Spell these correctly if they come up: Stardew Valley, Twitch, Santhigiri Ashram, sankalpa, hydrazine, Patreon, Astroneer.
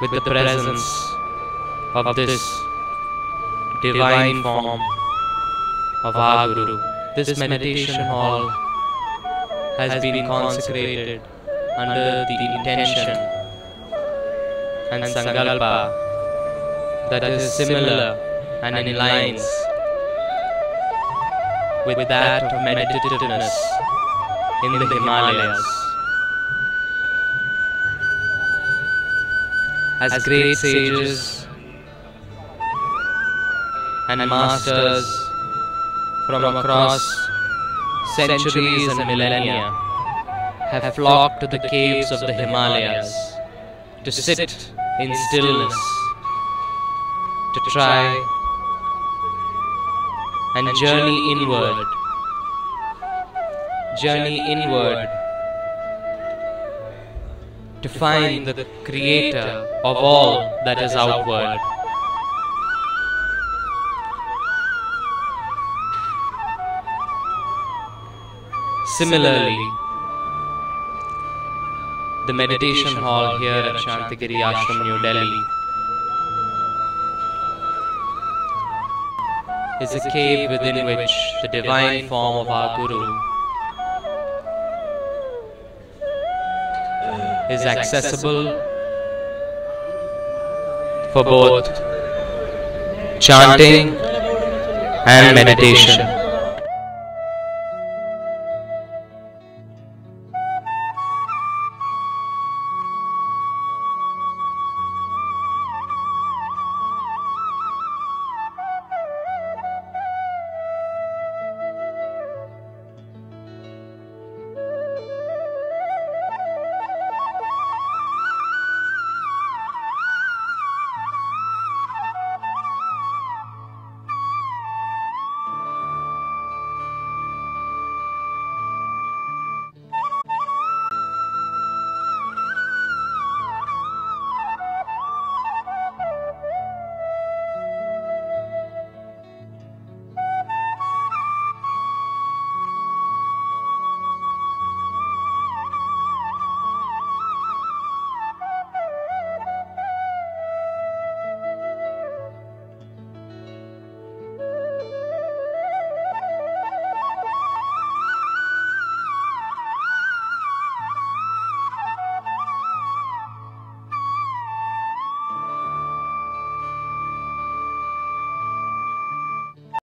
with the presence of this divine form of our Guru. This meditation hall has been consecrated under the intention and sankalpa that is similar and in lines with that of meditativeness in the Himalayas. As great sages and masters from across centuries and millennia have flocked to the caves of the Himalayas to sit in stillness, to try and journey inward to find the creator of all that is outward. Similarly, the meditation hall here at Santhigiri Ashram, New Delhi, is a cave within which the divine form of our Guru is accessible for both chanting and meditation.